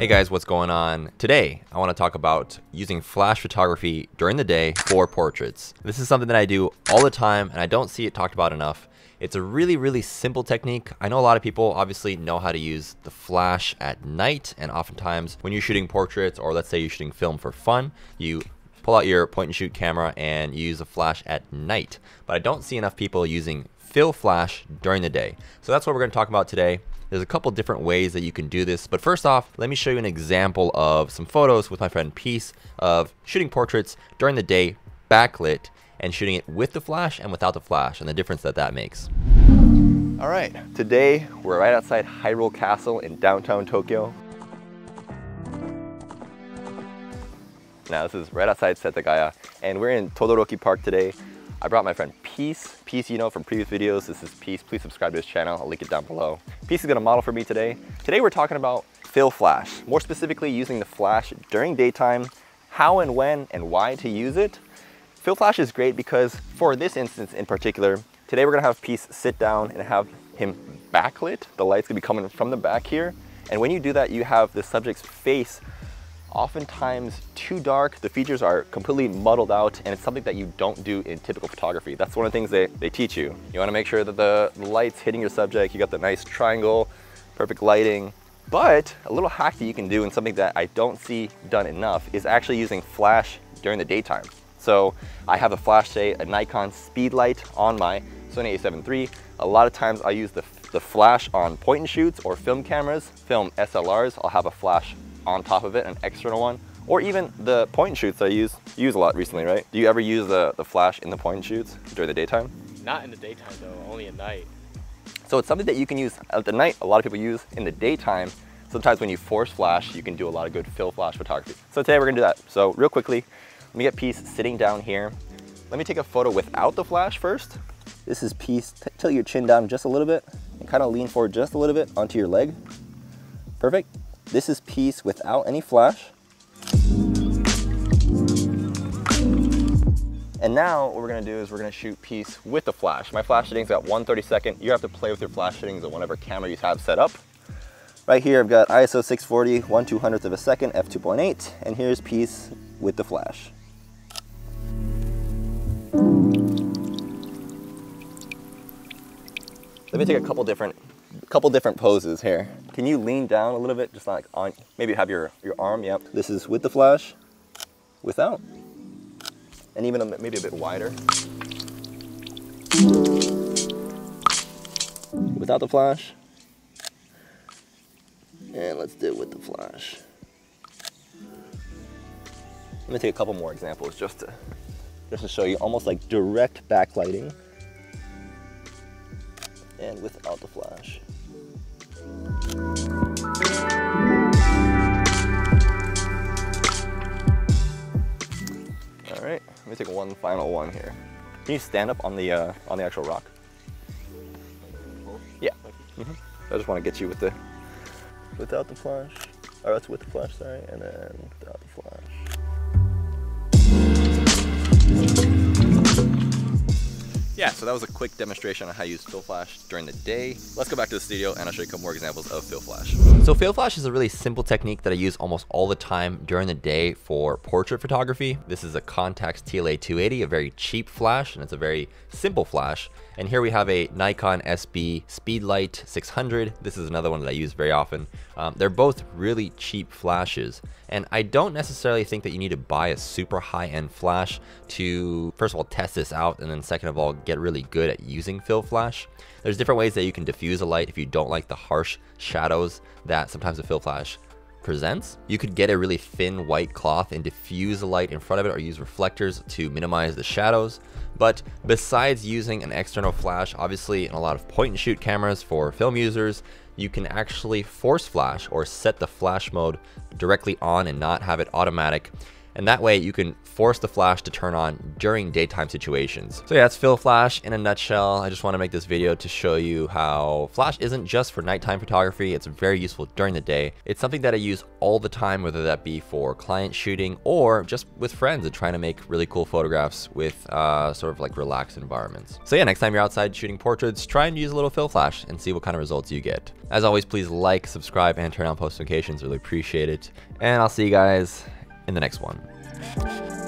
Hey guys, what's going on? Today, I want to talk about using flash photography during the day for portraits. This is something that I do all the time and I don't see it talked about enough. It's a really simple technique. I know a lot of people obviously know how to use the flash at night, and oftentimes when you're shooting portraits, or let's say you're shooting film for fun, you pull out your point and shoot camera and use a flash at night. But I don't see enough people using fill flash during the day. So that's what we're going to talk about today. There's a couple different ways that you can do this, but first off, let me show you an example of some photos with my friend Peace of shooting portraits during the day, backlit, and shooting it with the flash and without the flash, and the difference that that makes. All right, today we're right outside Hyroll Castle in downtown Tokyo. Now this is right outside Setagaya, and we're in Todoroki Park today. I brought my friend Peace. Peace, you know from previous videos, this is Peace. Please subscribe to his channel, I'll link it down below. Peace is gonna model for me today. Today we're talking about fill flash, more specifically using the flash during daytime, how and when and why to use it. Fill flash is great because for this instance in particular, today we're gonna have Peace sit down and have him backlit. The light's gonna be coming from the back here. And when you do that, you have the subject's face oftentimes too dark, the features are completely muddled out, and it's something that you don't do in typical photography. That's one of the things they teach you. You wanna make sure that the light's hitting your subject, you got the nice triangle, perfect lighting. But a little hack that you can do, and something that I don't see done enough, is actually using flash during the daytime. So I have a flash, say, a Nikon Speed Light on my Sony A7 III. A lot of times I use the flash on point and shoots or film cameras, film SLRs, I'll have a flash on top of it, an external one, or even the point and shoots I use a lot recently, right? Do you ever use the flash in the point and shoots during the daytime? Not in the daytime though, only at night. So it's something that you can use at the night, a lot of people use in the daytime. Sometimes when you force flash, you can do a lot of good fill flash photography. So today we're gonna do that. So real quickly, let me get Peace sitting down here. Let me take a photo without the flash first. This is Peace, tilt your chin down just a little bit and kind of lean forward just a little bit onto your leg. Perfect. This is Peace without any flash. And now what we're gonna do is we're gonna shoot Peace with the flash. My flash setting's at 1/32. You have to play with your flash settings on whatever camera you have set up. Right here I've got ISO 640, 1/200 of a second, f2.8, and here's Peace with the flash. Let me take a couple different poses here. Can you lean down a little bit, just like on, maybe have your arm, yep. This is with the flash, without, and even maybe a bit wider. Without the flash, and let's do it with the flash. I'm gonna take a couple more examples just to show you almost like direct backlighting and without the flash. All right, let me take one final one here. Can you stand up on the actual rock? Yeah. Mm-hmm. I just want to get you with the without the flash. Oh, that's with the flash, sorry, and then without the flash. Yeah, so that was a quick demonstration on how you use fill flash during the day. Let's go back to the studio and I'll show you a couple more examples of fill flash. So fill flash is a really simple technique that I use almost all the time during the day for portrait photography. This is a Contax TLA-280, a very cheap flash, and it's a very simple flash. And here we have a Nikon SB Speedlight 600. This is another one that I use very often. They're both really cheap flashes. And I don't necessarily think that you need to buy a super high-end flash to, first of all, test this out, and then second of all, get really good at using fill flash. There's different ways that you can diffuse a light if you don't like the harsh shadows that sometimes the fill flash presents. You could get a really thin white cloth and diffuse the light in front of it, or use reflectors to minimize the shadows. But besides using an external flash, obviously in a lot of point and shoot cameras for film users, you can actually force flash or set the flash mode directly on and not have it automatic. and that way you can force the flash to turn on during daytime situations. So yeah, that's fill flash in a nutshell. I just want to make this video to show you how flash isn't just for nighttime photography. It's very useful during the day. It's something that I use all the time, whether that be for client shooting or just with friends and trying to make really cool photographs with sort of like relaxed environments. So yeah, next time you're outside shooting portraits, try and use a little fill flash and see what kind of results you get. As always, please like, subscribe, and turn on post notifications. Really appreciate it. And I'll see you guys in the next one.